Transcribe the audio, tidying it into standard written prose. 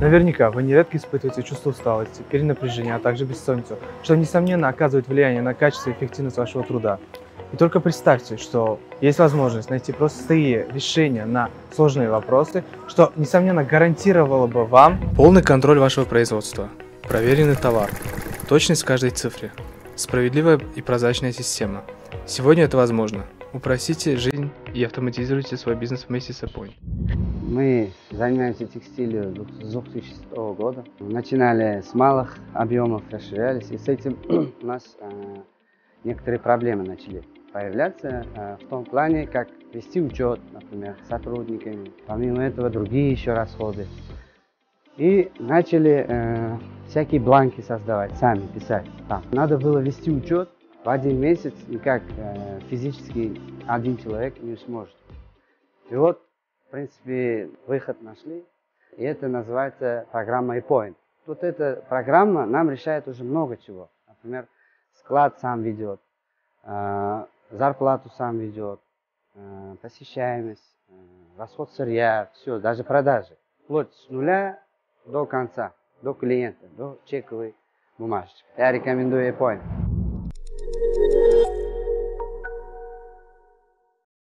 Наверняка вы нередко испытываете чувство усталости, перенапряжения, а также бессонницу, что, несомненно, оказывает влияние на качество и эффективность вашего труда. И только представьте, что есть возможность найти простые решения на сложные вопросы, что, несомненно, гарантировало бы вам полный контроль вашего производства, проверенный товар, точность в каждой цифре, справедливая и прозрачная система. Сегодня это возможно. Упростите жизнь и автоматизируйте свой бизнес вместе с Apoint. Мы занимаемся текстилью с 2006 года. Начинали с малых объемов, расширялись, и с этим у нас некоторые проблемы начали появляться в том плане, как вести учет, например, с сотрудниками, помимо этого другие еще расходы. И начали всякие бланки создавать, сами писать там. Надо было вести учет в один месяц, никак физически один человек не сможет. И вот, в принципе, выход нашли, и это называется программа e-Point. Вот эта программа нам решает уже много чего. Например, склад сам ведет, зарплату сам ведет, посещаемость, расход сырья, все, даже продажи. Вплоть с нуля до конца, до клиента, до чековой бумажечки. Я рекомендую e-Point.